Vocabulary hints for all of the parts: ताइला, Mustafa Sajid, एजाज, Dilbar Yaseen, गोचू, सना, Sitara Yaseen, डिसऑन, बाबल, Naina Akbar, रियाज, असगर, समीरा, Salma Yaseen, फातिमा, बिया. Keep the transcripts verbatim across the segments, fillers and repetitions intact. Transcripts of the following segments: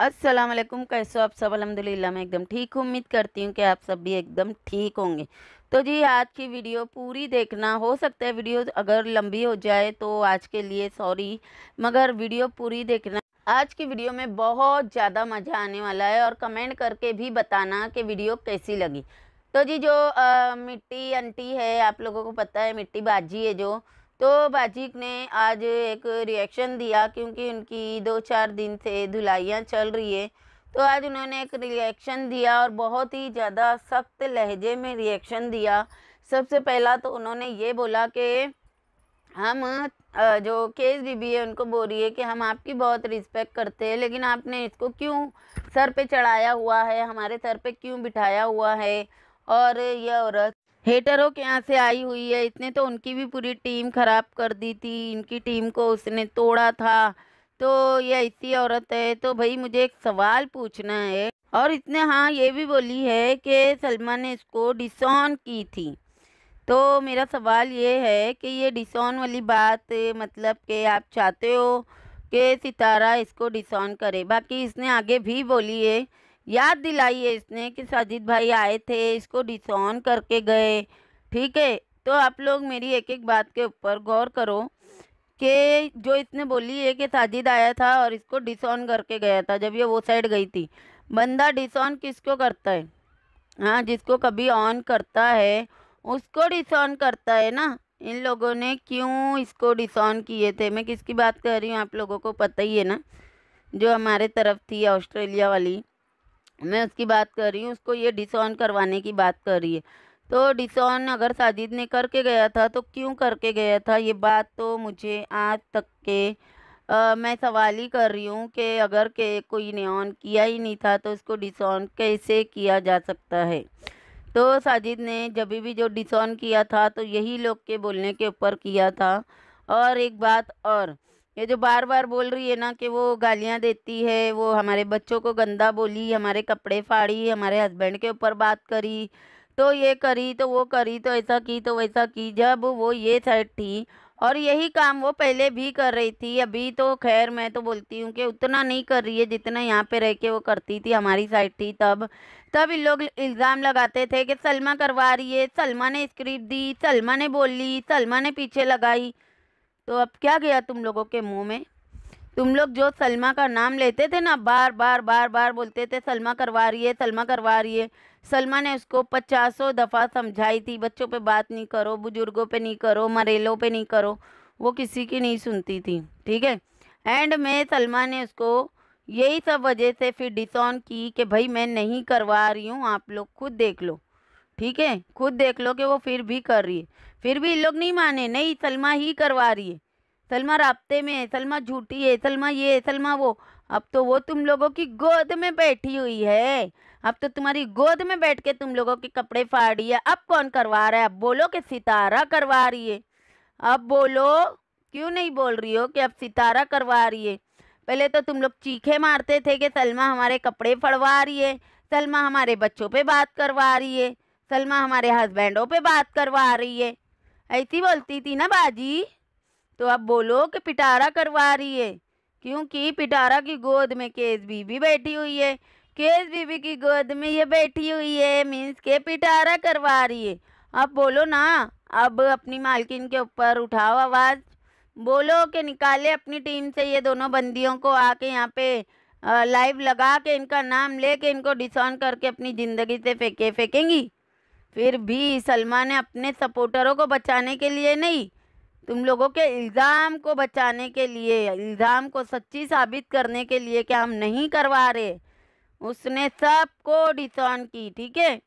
अस्सलाम वालेकुम, कैसे हो आप सब? अल्हम्दुलिल्लाह मैं एकदम ठीक हूँ। उम्मीद करती हूँ कि आप सब भी एकदम ठीक होंगे। तो जी आज की वीडियो पूरी देखना, हो सकता है वीडियो अगर लंबी हो जाए तो आज के लिए सॉरी, मगर वीडियो पूरी देखना। आज की वीडियो में बहुत ज़्यादा मज़ा आने वाला है और कमेंट करके भी बताना कि वीडियो कैसी लगी। तो जी जो आ, मिट्टी आंटी है, आप लोगों को पता है मिट्टी बाजी है जो, तो बाजी ने आज एक रिएक्शन दिया क्योंकि उनकी दो चार दिन से धुलाइयाँ चल रही है। तो आज उन्होंने एक रिएक्शन दिया और बहुत ही ज़्यादा सख्त लहजे में रिएक्शन दिया। सबसे पहला तो उन्होंने ये बोला कि हम जो केस बीबी है उनको बोल रही है कि हम आपकी बहुत रिस्पेक्ट करते हैं, लेकिन आपने इसको क्यों सर पे चढ़ाया हुआ है, हमारे सर पे क्यों बिठाया हुआ है। और यह औरत हेटरों के यहाँ से आई हुई है, इसने तो उनकी भी पूरी टीम ख़राब कर दी थी, इनकी टीम को उसने तोड़ा था, तो यह ऐसी औरत है। तो भाई मुझे एक सवाल पूछना है। और इसने हाँ ये भी बोली है कि सलमा ने इसको डिसऑन की थी। तो मेरा सवाल ये है कि ये डिसऑन वाली बात मतलब कि आप चाहते हो कि सितारा इसको डिसऑन करे। बाकी इसने आगे भी बोली है, याद दिलाई है इसने कि साजिद भाई आए थे, इसको डिसऑन करके गए। ठीक है, तो आप लोग मेरी एक एक बात के ऊपर गौर करो कि जो इसने बोली है कि साजिद आया था और इसको डिसऑन करके गया था जब ये वो साइड गई थी। बंदा डिसऑन किसको करता है? हाँ, जिसको कभी ऑन करता है उसको डिसऑन करता है ना। इन लोगों ने क्यों इसको डिसऑन किए थे? मैं किसकी बात कर रही हूँ आप लोगों को पता ही है ना, जो हमारे तरफ थी ऑस्ट्रेलिया वाली, मैं उसकी बात कर रही हूँ। उसको ये डिसऑन करवाने की बात कर रही है। तो डिसऑन अगर साजिद ने करके गया था तो क्यों करके गया था? ये बात तो मुझे आज तक के आ, मैं सवाल ही कर रही हूँ कि अगर के कोई ने ऑन किया ही नहीं था तो उसको डिसऑन कैसे किया जा सकता है। तो साजिद ने जब भी जो डिसऑन किया था तो यही लोग के बोलने के ऊपर किया था। और एक बात और, ये जो बार बार बोल रही है ना कि वो गालियाँ देती है, वो हमारे बच्चों को गंदा बोली, हमारे कपड़े फाड़ी, हमारे हस्बैंड के ऊपर बात करी, तो ये करी तो वो करी, तो ऐसा की तो वैसा की, जब वो ये साइड थी। और यही काम वो पहले भी कर रही थी। अभी तो खैर मैं तो बोलती हूँ कि उतना नहीं कर रही है जितना यहाँ पे रह के वो करती थी, हमारी साइड थी तब। तब इन लोग इल्ज़ाम लगाते थे कि सलमा करवा रही है, सलमा ने स्क्रिप्ट दी, सलमा ने बोली, सलमा ने पीछे लगाई। तो अब क्या गया तुम लोगों के मुंह में? तुम लोग जो सलमा का नाम लेते थे ना, बार बार बार बार बोलते थे सलमा करवा रही है, सलमा करवा रही है। सलमा ने उसको पचासों दफ़ा समझाई थी, बच्चों पे बात नहीं करो, बुजुर्गों पे नहीं करो, मरेलों पे नहीं करो, वो किसी की नहीं सुनती थी। ठीक है, एंड में सलमा ने उसको यही सब वजह से फिर डिसऑन की कि भाई मैं नहीं करवा रही हूँ, आप लोग खुद देख लो। ठीक है, खुद देख लो कि वो फिर भी कर रही है। फिर भी इन लोग नहीं माने, नहीं सलमा ही करवा रही है, सलमा राब्ते में है, सलमा झूठी है, सलमा ये है, सलमा वो। अब तो वो तुम लोगों की गोद में बैठी हुई है, अब तो तुम्हारी गोद में बैठ के तुम लोगों के कपड़े फाड़ी है। अब कौन करवा रहा है? अब बोलो कि सितारा करवा रही है। अब बोलो, क्यों नहीं बोल रही हो कि अब सितारा करवा रही है? पहले तो तुम लोग चीखे मारते थे कि सलमा हमारे कपड़े फड़वा रही है, सलमा हमारे बच्चों पर बात करवा रही है, सलमा हमारे हस्बैंडों पे बात करवा रही है, ऐसी बोलती थी ना बाजी। तो अब बोलो कि पिटारा करवा रही है, क्योंकि पिटारा की गोद में केस बीबी बैठी हुई है, केस बीबी की गोद में ये बैठी हुई है, मीन्स के पिटारा करवा रही है। अब बोलो ना, अब अपनी मालकिन के ऊपर उठाओ आवाज़, बोलो कि निकाले अपनी टीम से ये दोनों बंदियों को, आके यहाँ पे लाइव लगा के इनका नाम ले के इनको डिसऑन करके अपनी ज़िंदगी से फेंके फेंकेंगी। फिर भी सलमा ने अपने सपोर्टरों को बचाने के लिए नहीं, तुम लोगों के इल्ज़ाम को बचाने के लिए, इल्ज़ाम को सच्ची साबित करने के लिए कि हम नहीं करवा रहे, उसने सबको डिसऑन की। ठीक है,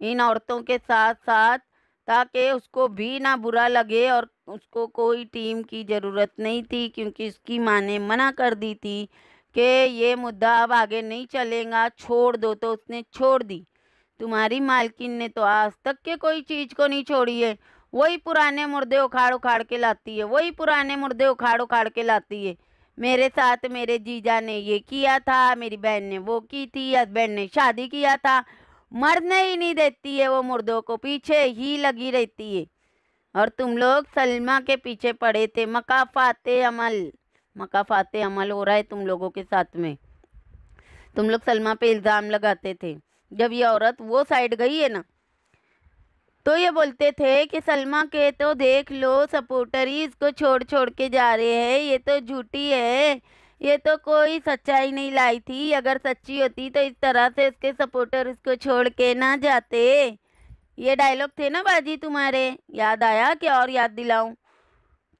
इन औरतों के साथ साथ, ताकि उसको भी ना बुरा लगे। और उसको कोई टीम की ज़रूरत नहीं थी क्योंकि उसकी माँ ने मना कर दी थी कि ये मुद्दा अब आगे नहीं चलेगा, छोड़ दो, तो उसने छोड़ दी। तुम्हारी मालकिन ने तो आज तक के कोई चीज़ को नहीं छोड़ी है, वही पुराने मुर्दे उखाड़ उखाड़ के लाती है, वही पुराने मुर्दे उखाड़ उखाड़ के लाती है। मेरे साथ मेरे जीजा ने ये किया था, मेरी बहन ने वो की थी, हस्बैंड ने शादी किया था, मरने ही नहीं देती है वो, मुर्दों को पीछे ही लगी रहती है। और तुम लोग सलमा के पीछे पड़े थे। मकाफाते अमल, मकाफाते अमल हो रहा है तुम लोगों के साथ में। तुम लोग सलमा पे इल्ज़ाम लगाते थे। जब ये औरत वो साइड गई है ना, तो ये बोलते थे कि सलमा के तो देख लो सपोर्टर ही इसको छोड़ छोड़ के जा रहे हैं, ये तो झूठी है, ये तो कोई सच्चाई नहीं लाई थी, अगर सच्ची होती तो इस तरह से उसके सपोर्टर इसको छोड़ के ना जाते। ये डायलॉग थे ना बाजी तुम्हारे, याद आया कि और याद दिलाऊं?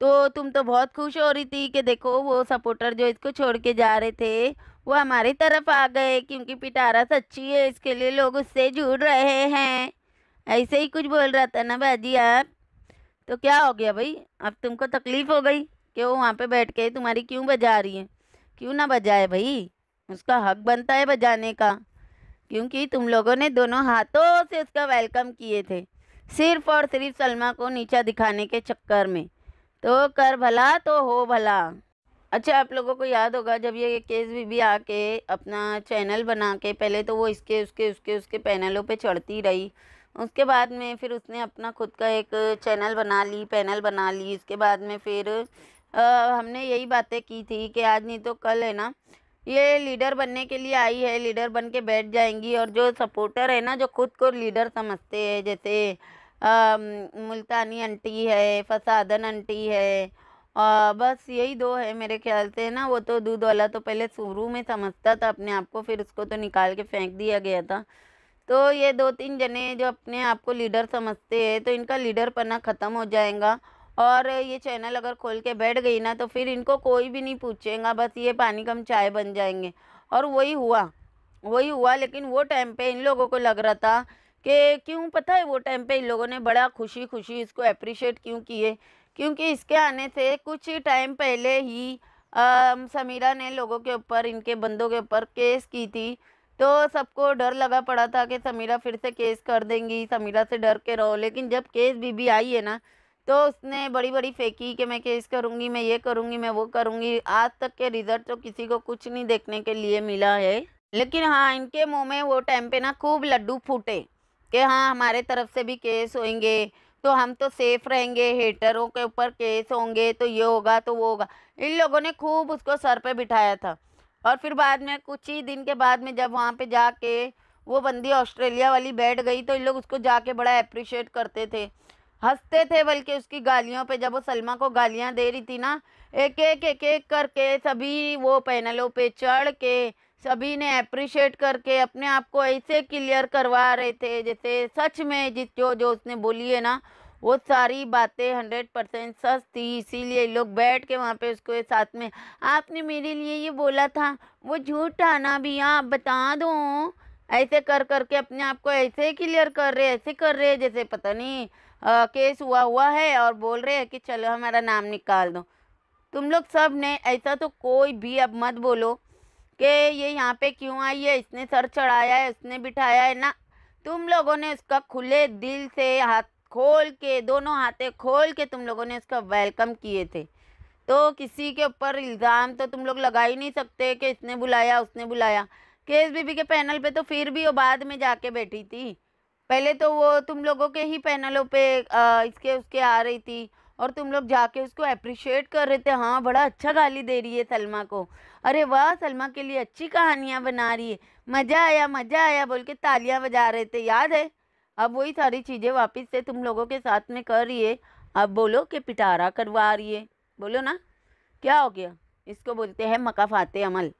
तो तुम तो बहुत खुश हो रही थी कि देखो वो सपोर्टर जो इसको छोड़ के जा रहे थे वो हमारी तरफ आ गए, क्योंकि पिटारा सच्ची है इसके लिए लोग उससे जुड़ रहे हैं, ऐसे ही कुछ बोल रहा था ना बाजी आप। तो क्या हो गया भाई, अब तुमको तकलीफ़ हो गई कि वो वहाँ पे बैठ के तुम्हारी क्यों बजा रही है? क्यों ना बजाए भाई, उसका हक बनता है बजाने का, क्योंकि तुम लोगों ने दोनों हाथों से उसका वेलकम किए थे सिर्फ और सिर्फ सलमा को नीचा दिखाने के चक्कर में। तो कर भला तो हो भला। अच्छा, आप लोगों को याद होगा जब ये केस बीबी आके अपना चैनल बना के पहले तो वो इसके उसके उसके उसके पैनलों पे चढ़ती रही, उसके बाद में फिर उसने अपना खुद का एक चैनल बना ली, पैनल बना ली। इसके बाद में फिर आ, हमने यही बातें की थी कि आज नहीं तो कल है ना ये लीडर बनने के लिए आई है, लीडर बन के बैठ जाएंगी। और जो सपोर्टर है ना, जो खुद को लीडर समझते हैं, जैसे आ, मुल्तानी आंटी है, फसादन आंटी है, आ, बस यही दो है मेरे ख्याल से ना। वो तो दूध वाला तो पहले शुरू में समझता था अपने आप को, फिर उसको तो निकाल के फेंक दिया गया था। तो ये दो तीन जने जो अपने आप को लीडर समझते हैं, तो इनका लीडर पना ख़त्म हो जाएगा। और ये चैनल अगर खोल के बैठ गई ना तो फिर इनको कोई भी नहीं पूछेगा, बस ये पानी कम चाय बन जाएंगे। और वही हुआ वही हुआ लेकिन वो टाइम पे इन लोगों को लग रहा था कि क्यों, पता है वो टाइम पे इन लोगों ने बड़ा खुशी खुशी इसको अप्रिशिएट क्यों किए, क्योंकि इसके आने से कुछ टाइम पहले ही आ, समीरा ने लोगों के ऊपर, इनके बंदों के ऊपर केस की थी। तो सबको डर लगा पड़ा था कि समीरा फिर से केस कर देंगी, समीरा से डर के रहो। लेकिन जब केस बीबी आई है ना तो उसने बड़ी बड़ी फेंकी कि मैं केस करूँगी, मैं ये करूँगी, मैं वो करूँगी। आज तक के रिज़ल्ट तो किसी को कुछ नहीं देखने के लिए मिला है, लेकिन हाँ इनके मुंह में वो टाइम पे ना खूब लड्डू फूटे कि हाँ हमारे तरफ से भी केस होंगे तो हम तो सेफ़ रहेंगे, हेटरों के ऊपर केस होंगे तो ये होगा तो वो होगा। इन लोगों ने खूब उसको सर पर बिठाया था। और फिर बाद में कुछ ही दिन के बाद में जब वहाँ पर जाके वो बंदी ऑस्ट्रेलिया वाली बैठ गई तो इन लोग उसको जाके बड़ा अप्रिशिएट करते थे, हंसते थे, बल्कि उसकी गालियों पे। जब वो सलमा को गालियां दे रही थी ना, एक एक एक एक करके सभी वो पैनलों पे चढ़ के सभी ने अप्रिशिएट करके अपने आप को ऐसे क्लियर करवा रहे थे जैसे सच में जिस जो जो उसने बोली है ना वो सारी बातें हंड्रेड परसेंट सच थी। इसीलिए लोग बैठ के वहाँ पे उसको साथ में, आपने मेरे लिए ये बोला था, वो झूठ आना भी आप बता दो, ऐसे कर करके अपने आप को ऐसे क्लियर कर रहे ऐसे कर रहे जैसे पता नहीं आ, केस हुआ हुआ है और बोल रहे हैं कि चलो हमारा नाम निकाल दो। तुम लोग सब ने ऐसा तो कोई भी अब मत बोलो कि ये यहाँ पे क्यों आई है, इसने सर चढ़ाया है, इसने बिठाया है ना। तुम लोगों ने उसका खुले दिल से हाथ खोल के, दोनों हाथे खोल के तुम लोगों ने उसका वेलकम किए थे। तो किसी के ऊपर इल्ज़ाम तो तुम लोग लगा ही नहीं सकते कि इसने बुलाया उसने बुलाया। केस बीबी के पैनल पे तो फिर भी वो बाद में जाके बैठी थी, पहले तो वो तुम लोगों के ही पैनलों पे आ, इसके उसके आ रही थी और तुम लोग जाके उसको अप्रिशिएट कर रहे थे। हाँ बड़ा अच्छा गाली दे रही है सलमा को, अरे वाह सलमा के लिए अच्छी कहानियाँ बना रही है, मज़ा आया मज़ा आया बोल के तालियाँ बजा रहे थे, याद है। अब वही सारी चीज़ें वापस से तुम लोगों के साथ में कर रही है। अब बोलो कि पिटारा करवा रही है, बोलो ना क्या हो गया। इसको बोलते हैं मकाफाते अमल।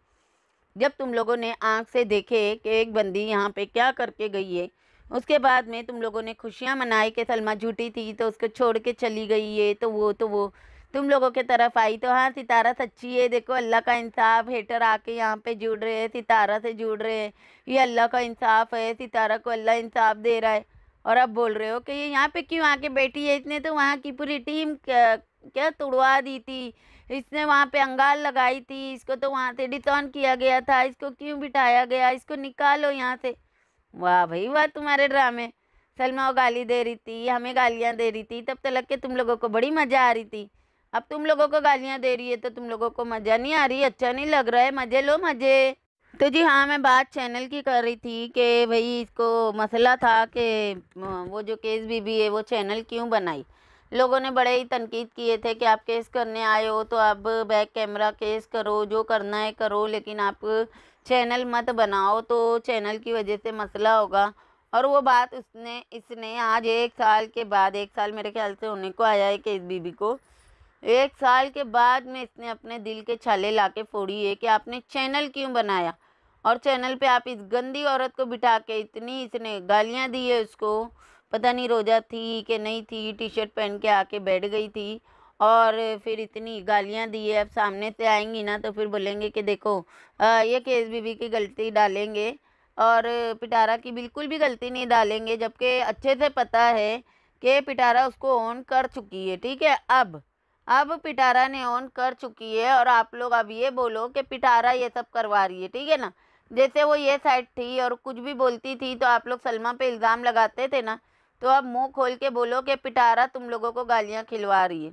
जब तुम लोगों ने आँख से देखे कि एक बंदी यहाँ पे क्या करके गई है, उसके बाद में तुम लोगों ने खुशियाँ मनाई कि सलमा झूठी थी तो उसको छोड़ के चली गई है, तो वो तो वो तुम लोगों के तरफ आई तो हाँ सितारा सच्ची है, देखो अल्लाह का इंसाफ, हेटर आके यहाँ पे जुड़ रहे हैं, सितारा से जुड़ रहे हैं, ये अल्लाह का इंसाफ है, सितारा को अल्लाह इंसाफ दे रहा है। और अब बोल रहे हो कि ये यहाँ पे क्यों आके बैठी है, इसने तो वहाँ की पूरी टीम क्या, क्या तोड़वा दी थी, इसने वहाँ पे अंगाल लगाई थी, इसको तो वहाँ से डिटॉन किया गया था, इसको क्यों बिठाया गया, इसको निकालो यहाँ से। वाह भाई वाह तुम्हारे ड्रामे। सलमा वो गाली दे रही थी, हमें गालियाँ दे रही थी, तब तक के तुम लोगों को बड़ी मज़ा आ रही थी। अब तुम लोगों को गालियाँ दे रही है तो तुम लोगों को मज़ा नहीं आ रही, अच्छा नहीं लग रहा है, मज़े लो मज़े। तो जी हाँ, मैं बात चैनल की कर रही थी कि भाई इसको मसला था कि वो जो केस बीबी है वो चैनल क्यों बनाई। लोगों ने बड़े ही तनकीद किए थे कि आप केस करने आए हो तो अब बैक कैमरा केस करो, जो करना है करो, लेकिन आप चैनल मत बनाओ, तो चैनल की वजह से मसला होगा। और वो बात उसने इसने आज एक साल के बाद, एक साल मेरे ख्याल से होने को आया है कि इस बीबी को एक साल के बाद में इसने अपने दिल के छाले लाके फोड़ी है कि आपने चैनल क्यों बनाया और चैनल पे आप इस गंदी औरत को बिठा के इतनी इसने गालियां दी है। उसको पता नहीं रोजा थी कि नहीं थी, टी शर्ट पहन के आके बैठ गई थी और फिर इतनी गालियां दी है। अब सामने से आएंगी ना तो फिर बोलेंगे कि देखो आ, ये केस बीबी की गलती डालेंगे और पिटारा की बिल्कुल भी गलती नहीं डालेंगे, जबकि अच्छे से पता है कि पिटारा उसको ऑन कर चुकी है। ठीक है, अब अब पिटारा ने ऑन कर चुकी है और आप लोग अब ये बोलो कि पिटारा ये सब करवा रही है। ठीक है ना, जैसे वो ये साइड थी और कुछ भी बोलती थी तो आप लोग सलमा पे इल्ज़ाम लगाते थे ना, तो अब मुंह खोल के बोलो कि पिटारा तुम लोगों को गालियाँ खिलवा रही है।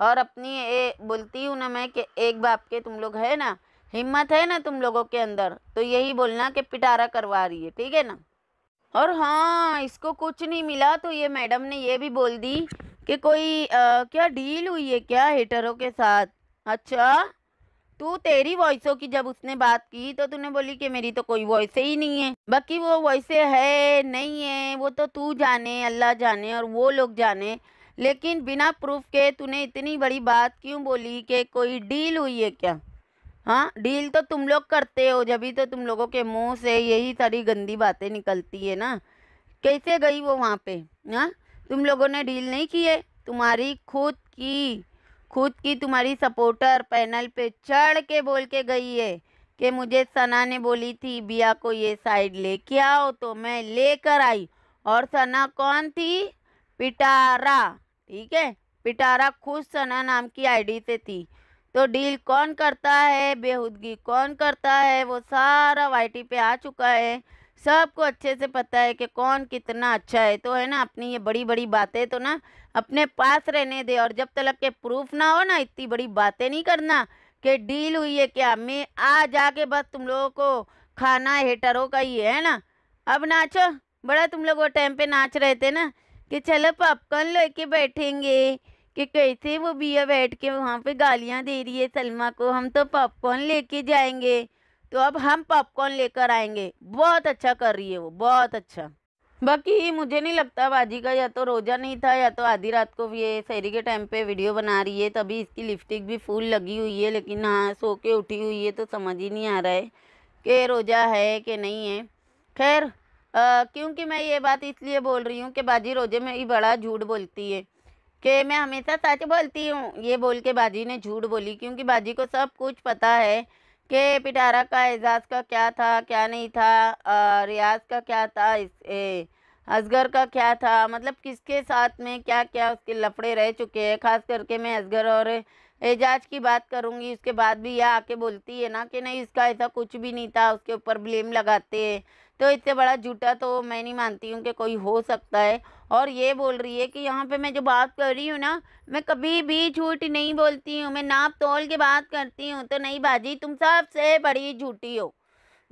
और अपनी ए, बोलती हूँ ना मैं कि एक बाप के तुम लोग है ना, हिम्मत है ना तुम लोगों के अंदर, तो यही बोलना कि पिटारा करवा रही है। ठीक है ना, और हाँ इसको कुछ नहीं मिला तो ये मैडम ने ये भी बोल दी कि कोई आ, क्या डील हुई है क्या हेटरों के साथ। अच्छा, तू तेरी वॉइसों की जब उसने बात की तो तूने बोली कि मेरी तो कोई वॉइस ही नहीं है। बाकी वो वॉइसे है नहीं है वो तो तू जाने, अल्लाह जाने और वो लोग जाने, लेकिन बिना प्रूफ के तूने इतनी बड़ी बात क्यों बोली कि कोई डील हुई है क्या। हाँ, डील तो तुम लोग करते हो, जब भी तो तुम लोगों के मुँह से यही सारी गंदी बातें निकलती है ना। कैसे गई वो वहाँ पे, हाँ तुम लोगों ने डील नहीं की है, तुम्हारी खुद की खुद की तुम्हारी सपोर्टर पैनल पे चढ़ के बोल के गई है कि मुझे सना ने बोली थी बिया को ये साइड लेके आओ, तो मैं लेकर आई। और सना कौन थी, पिटारा। ठीक है, पिटारा खुद सना नाम की आईडी से थी। तो डील कौन करता है, बेहुदगी कौन करता है, वो सारा वाईटी पे आ चुका है, सबको अच्छे से पता है कि कौन कितना अच्छा है। तो है ना, अपनी ये बड़ी बड़ी बातें तो ना अपने पास रहने दे, और जब तक के प्रूफ ना हो ना इतनी बड़ी बातें नहीं करना कि डील हुई है क्या। मैं आ जाके बस तुम लोगों को खाना हेटरों का ही है ना। अब नाचो, बड़ा तुम लोग वो टाइम पे नाच रहे थे ना कि चलो पॉपकॉर्न लेके बैठेंगे कि कैसे वो बिया बैठ के वहाँ पे गालियाँ दे रही है सलमा को, हम तो पॉपकॉर्न लेके जाएंगे, तो अब हम पॉपकॉर्न लेकर आएंगे। बहुत अच्छा कर रही है वो, बहुत अच्छा। बाकी मुझे नहीं लगता बाजी का या तो रोज़ा नहीं था या तो आधी रात को ये शहरी के टाइम पे वीडियो बना रही है, तभी इसकी लिपस्टिक भी फूल लगी हुई है। लेकिन हाँ, सो के उठी हुई है तो समझ ही नहीं आ रहा है कि रोज़ा है कि नहीं है। खैर, क्योंकि मैं ये बात इसलिए बोल रही हूँ कि बाजी रोज़े में ही बड़ा झूठ बोलती है कि मैं हमेशा सच बोलती हूँ, ये बोल के बाजी ने झूठ बोली, क्योंकि बाजी को सब कुछ पता है कि पिटारा का एजाज का क्या था क्या नहीं था, आ, रियाज का क्या था, इस ए, असगर का क्या था, मतलब किसके साथ में क्या क्या उसके लफड़े रह चुके हैं। ख़ास करके मैं असगर और एजाज की बात करूँगी। उसके बाद भी यह आके बोलती है ना कि नहीं इसका ऐसा कुछ भी नहीं था, उसके ऊपर ब्लेम लगाते हैं, तो इससे बड़ा झूठा तो मैं नहीं मानती हूँ कि कोई हो सकता है। और ये बोल रही है कि यहाँ पे मैं जो बात कर रही हूँ ना, मैं कभी भी झूठ नहीं बोलती हूँ, मैं नाप तोल के बात करती हूँ। तो नहीं बाजी, तुम सबसे बड़ी झूठी हो।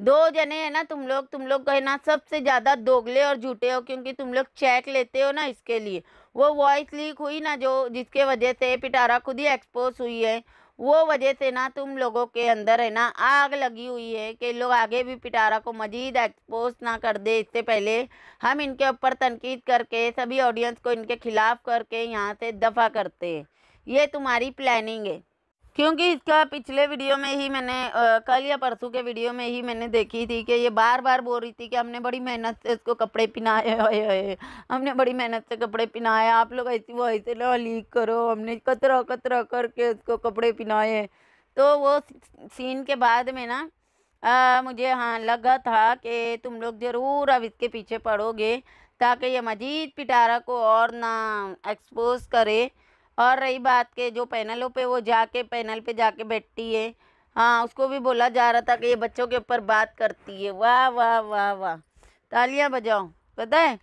दो जने है ना तुम लोग, तुम लोग है ना सबसे ज़्यादा दोगले और झूठे हो, क्योंकि तुम लोग चेक लेते हो ना। इसके लिए वो वॉइस लीक हुई ना जो, जिसके वजह से पिटारा खुद ही एक्सपोज हुई है, वो वजह से ना तुम लोगों के अंदर है ना आग लगी हुई है कि लोग आगे भी पिटारा को मजीद एक्सपोज ना कर दे। इससे पहले हम इनके ऊपर तनकीद करके सभी ऑडियंस को इनके खिलाफ करके यहाँ से दफ़ा करते हैं, ये तुम्हारी प्लानिंग है। क्योंकि इसका पिछले वीडियो में ही मैंने आ, कल या परसों के वीडियो में ही मैंने देखी थी कि ये बार बार बोल रही थी कि हमने बड़ी मेहनत से इसको कपड़े पहनाए, ओए हमने बड़ी मेहनत से कपड़े पहनाए, आप लोग ऐसी वो ऐसे ना लीक करो, हमने कतरा कतरा करके उसको कपड़े पहनाए। तो वो सीन के बाद में ना आ, मुझे हाँ लगा था कि तुम लोग ज़रूर अब इसके पीछे पड़ोगे ताकि ये मजीद पिटारा को और ना एक्सपोज करे। और रही बात के जो पैनलों पे वो जाके पैनल पे जाके बैठती है, हाँ उसको भी बोला जा रहा था कि ये बच्चों के ऊपर बात करती है। वाह वाह वाह वाह, तालियां बजाओ। पता है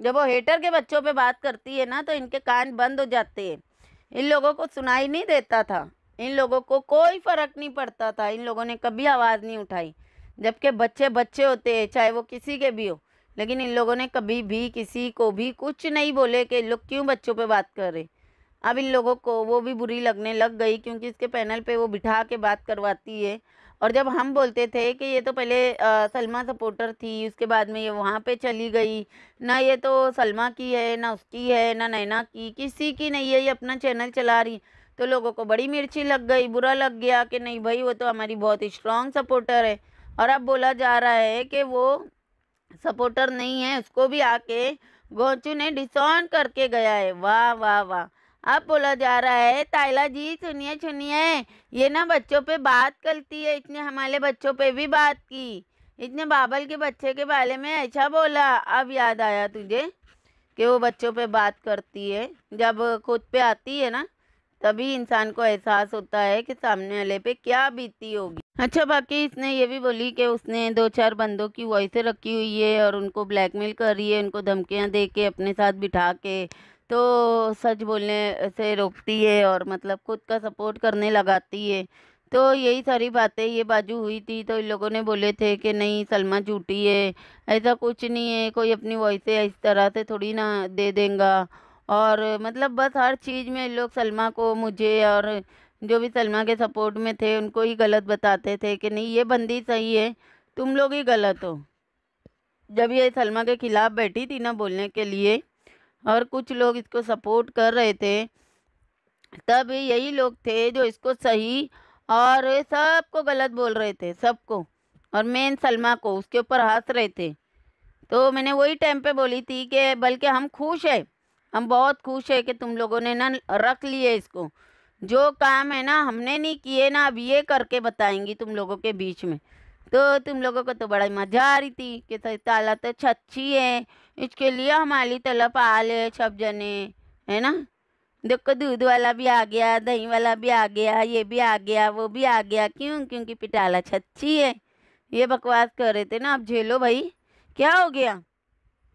जब वो हेटर के बच्चों पे बात करती है ना तो इनके कान बंद हो जाते हैं, इन लोगों को सुनाई नहीं देता था, इन लोगों को कोई फ़र्क नहीं पड़ता था, इन लोगों ने कभी आवाज़ नहीं उठाई। जबकि बच्चे बच्चे होते हैं, चाहे वो किसी के भी हो, लेकिन इन लोगों ने कभी भी किसी को भी कुछ नहीं बोले कि लोग क्यों बच्चों पर बात कर रहे। अब इन लोगों को वो भी बुरी लगने लग गई, क्योंकि इसके पैनल पे वो बिठा के बात करवाती है। और जब हम बोलते थे कि ये तो पहले आ, सलमा सपोर्टर थी, उसके बाद में ये वहाँ पे चली गई, ना ये तो सलमा की है, ना उसकी है, ना नैना की, किसी की नहीं है, ये अपना चैनल चला रही। तो लोगों को बड़ी मिर्ची लग गई, बुरा लग गया कि नहीं भाई वो तो हमारी बहुत ही स्ट्रॉन्ग सपोर्टर है। और अब बोला जा रहा है कि वो सपोर्टर नहीं है, उसको भी आके गोचू ने डिसऑन करके गया है। वाह वाह वाह। अब बोला जा रहा है ताइला जी सुनिए सुनिए, ये ना बच्चों पे बात करती है, इसने हमारे बच्चों पे भी बात की, इसने बाबल के बच्चे के बारे में ऐसा बोला। अब याद आया तुझे कि वो बच्चों पे बात करती है, जब खुद पे आती है ना तभी इंसान को एहसास होता है कि सामने वाले पे क्या बीती होगी। अच्छा, बाकी इसने ये भी बोली कि उसने दो चार बंदों की वॉइसें रखी हुई है और उनको ब्लैकमेल कर रही है, उनको धमकियाँ दे के अपने साथ बिठा के, तो सच बोलने से रोकती है और मतलब खुद का सपोर्ट करने लगाती है। तो यही सारी बातें ये बाजू हुई थी। तो इन लोगों ने बोले थे कि नहीं सलमा झूठी है, ऐसा कुछ नहीं है, कोई अपनी वॉइसें इस तरह से थोड़ी ना दे देगा। और मतलब बस हर चीज़ में लोग सलमा को, मुझे और जो भी सलमा के सपोर्ट में थे उनको ही गलत बताते थे कि नहीं ये बंदी सही है, तुम लोग ही गलत हो। जब ये सलमा के ख़िलाफ़ बैठी थी ना बोलने के लिए और कुछ लोग इसको सपोर्ट कर रहे थे, तब यही लोग थे जो इसको सही और सबको गलत बोल रहे थे, सबको, और मेन सलमा को, उसके ऊपर हंस रहे थे। तो मैंने वही टाइम पे बोली थी कि बल्कि हम खुश हैं, हम बहुत खुश हैं कि तुम लोगों ने ना रख लिए इसको, जो काम है ना हमने नहीं किए ना, अब ये करके बताएंगी तुम लोगों के बीच में। तो तुम लोगों को तो बड़ा मज़ा आ रही थी कि सितारा तो अच्छी है, इसके लिए हमारी तलब आल है सब जने, है ना, देखो दूध वाला भी आ गया, दही वाला भी आ गया, ये भी आ गया, वो भी आ गया। क्यों? क्योंकि पिटाला अच्छी है। ये बकवास कर रहे थे ना, अब झेलो भाई, क्या हो गया,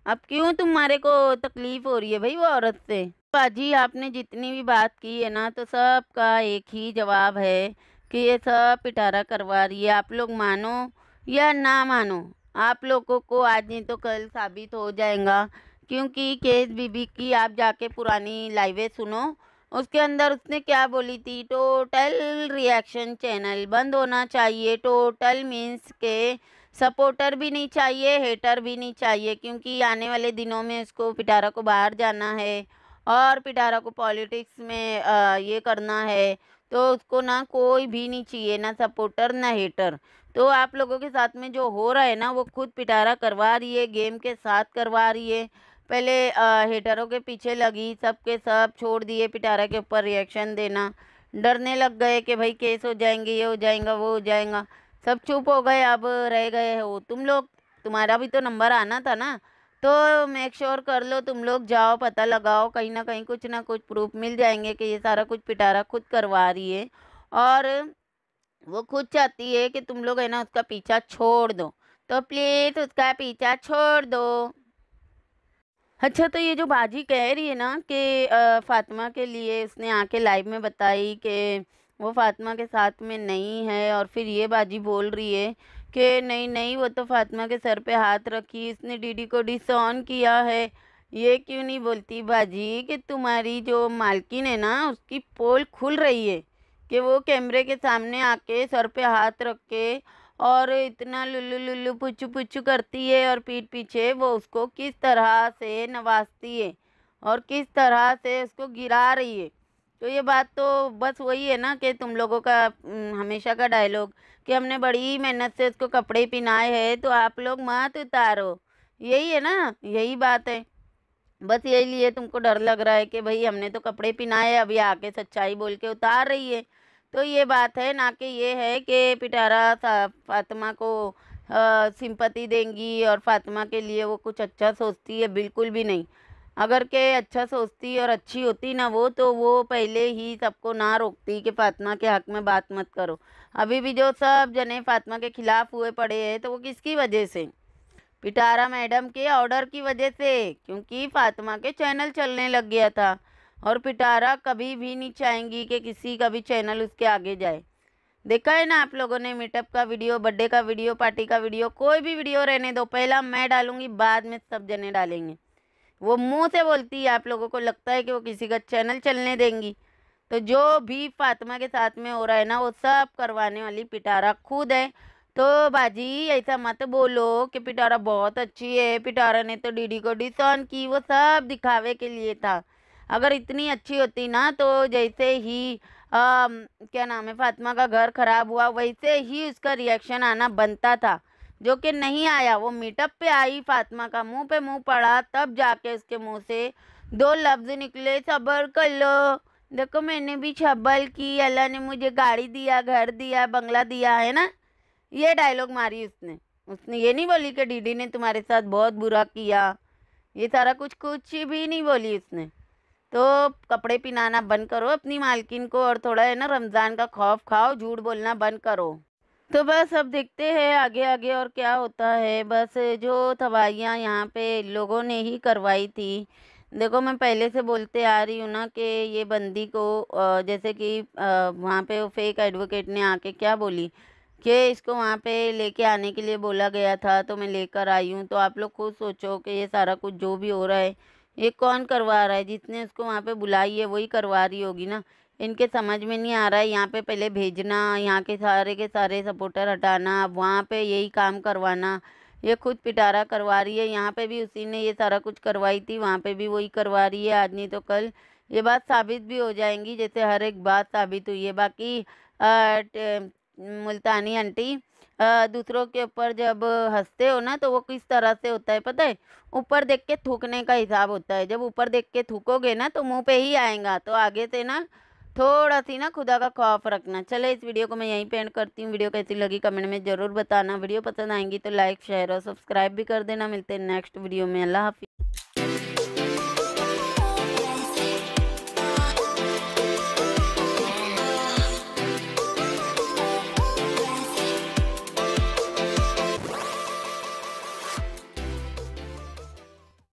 अब क्यों तुम्हारे को तकलीफ़ हो रही है भाई वो औरत से। बाजी आपने जितनी भी बात की है ना, तो सबका एक ही जवाब है कि ये सब पिटारा करवा रही है। आप लोग मानो या ना मानो, आप लोगों को आज नहीं तो कल साबित हो जाएगा, क्योंकि केस बीबी की आप जाके पुरानी लाइवें सुनो, उसके अंदर उसने क्या बोली थी, टोटल रिएक्शन चैनल बंद होना चाहिए, टोटल मीन्स के सपोर्टर भी नहीं चाहिए, हेटर भी नहीं चाहिए, क्योंकि आने वाले दिनों में उसको पिटारा को बाहर जाना है और पिटारा को पॉलिटिक्स में आ, ये करना है, तो उसको ना कोई भी नहीं चाहिए, ना सपोर्टर ना हेटर। तो आप लोगों के साथ में जो हो रहा है ना, वो खुद पिटारा करवा रही है, गेम के साथ करवा रही है। पहले आ, हेटरों के पीछे लगी, सब के सब छोड़ दिए पिटारा के ऊपर रिएक्शन देना, डरने लग गए कि भाई केस हो जाएंगे, ये हो जाएगा, वो हो जाएगा, सब चुप हो गए। अब रह गए हो तुम लोग, तुम्हारा भी तो नंबर आना था ना, तो मेक श्योर कर लो तुम लोग, जाओ पता लगाओ, कहीं ना कहीं कुछ ना कुछ प्रूफ मिल जाएंगे कि ये सारा कुछ पिटारा खुद करवा रही है और वो खुद चाहती है कि तुम लोग है ना उसका पीछा छोड़ दो, तो प्लीज़ उसका पीछा छोड़ दो। अच्छा, तो ये जो बाजी कह रही है ना कि फातिमा के लिए उसने आके लाइव में बताई कि वो फातिमा के साथ में नहीं है, और फिर ये बाजी बोल रही है कि नहीं नहीं वो तो फातिमा के सर पे हाथ रखी, इसने डीडी को डिसऑन किया है। ये क्यों नहीं बोलती बाजी कि तुम्हारी जो मालकिन है ना, उसकी पोल खुल रही है कि वो कैमरे के सामने आके सर पे हाथ रख के और इतना लुल्लू लुल्लू पुचू पुचू करती है, और पीठ पीछे वो उसको किस तरह से नवाजती है और किस तरह से उसको गिरा रही है। तो ये बात तो बस वही है ना कि तुम लोगों का हमेशा का डायलॉग कि हमने बड़ी मेहनत से उसको कपड़े पहनाए हैं, तो आप लोग मत उतारो, यही है ना, यही बात है। बस यही लिए तुमको डर लग रहा है कि भाई हमने तो कपड़े पहनाए, अभी आके सच्चाई बोल के उतार रही है। तो ये बात है ना कि ये है कि पिटारा फातिमा को सिंपैथी देंगी और फातिमा के लिए वो कुछ अच्छा सोचती है, बिल्कुल भी नहीं। अगर के अच्छा सोचती और अच्छी होती ना वो, तो वो पहले ही सबको ना रोकती कि फातिमा के हक़ में बात मत करो। अभी भी जो सब जने फातिमा के ख़िलाफ़ हुए पड़े हैं, तो वो किसकी वजह से, पिटारा मैडम के ऑर्डर की वजह से, क्योंकि फातिमा के चैनल चलने लग गया था और पिटारा कभी भी नहीं चाहेंगी कि किसी का भी चैनल उसके आगे जाए। देखा है ना आप लोगों ने, मीटअप का वीडियो, बर्थडे का वीडियो, पार्टी का वीडियो, कोई भी वीडियो रहने दो, पहला मैं डालूँगी, बाद में सब जने डालेंगे। वो मुंह से बोलती है, आप लोगों को लगता है कि वो किसी का चैनल चलने देंगी। तो जो भी फातिमा के साथ में हो रहा है ना, वो सब करवाने वाली पिटारा खुद है। तो बाजी ऐसा मत बोलो कि पिटारा बहुत अच्छी है, पिटारा ने तो डीडी को डिसऑन की, वो सब दिखावे के लिए था। अगर इतनी अच्छी होती ना तो जैसे ही आ, क्या नाम है फातिमा का घर ख़राब हुआ वैसे ही उसका रिएक्शन आना बनता था, जो कि नहीं आया। वो मीटअप पे आई, फातिमा का मुंह पे मुंह पड़ा, तब जाके उसके मुंह से दो लफ्ज़ निकले, सब्र कर लो, देखो मैंने भी छब्बल की, अल्लाह ने मुझे गाड़ी दिया, घर दिया, बंगला दिया, है ना। ये डायलॉग मारी उसने उसने ये नहीं बोली कि डीडी ने तुम्हारे साथ बहुत बुरा किया, ये सारा कुछ कुछ भी नहीं बोली उसने। तो कपड़े पहनाना बंद करो अपनी मालकिन को, और थोड़ा है ना रमज़ान का खौफ खाओ, झूठ बोलना बंद करो। तो बस अब देखते हैं आगे आगे और क्या होता है। बस जो तबाहियाँ यहाँ पे लोगों ने ही करवाई थी, देखो मैं पहले से बोलते आ रही हूँ ना कि ये बंदी को जैसे कि वहाँ पे वो फेक एडवोकेट ने आके क्या बोली कि इसको वहाँ पे लेके आने के लिए बोला गया था तो मैं लेकर आई हूँ। तो आप लोग खुद सोचो कि ये सारा कुछ जो भी हो रहा है ये कौन करवा रहा है, जिसने उसको वहाँ पर बुलाई है वही करवा रही होगी ना। इनके समझ में नहीं आ रहा है, यहाँ पे पहले भेजना, यहाँ के सारे के सारे सपोर्टर हटाना, अब वहाँ पे यही काम करवाना। ये खुद पिटारा करवा रही है, यहाँ पे भी उसी ने ये सारा कुछ करवाई थी, वहाँ पे भी वही करवा रही है। आज नहीं तो कल ये बात साबित भी हो जाएंगी, जैसे हर एक बात साबित हुई है। बाकी मुल्तानी आंटी, दूसरों के ऊपर जब हंसते हो ना तो वो किस तरह से होता है पता है, ऊपर देख के थूकने का हिसाब होता है। जब ऊपर देख के थूकोगे ना तो मुँह पर ही आएगा। तो आगे से ना थोड़ा सी ना खुदा का खौफ रखना। चले, इस वीडियो को मैं यहीं पे एंड करती हूँ। वीडियो कैसी लगी कमेंट में ज़रूर बताना, वीडियो पसंद आएंगी तो लाइक शेयर और सब्सक्राइब भी कर देना। मिलते हैं नेक्स्ट वीडियो में, अल्लाह हाफिज़।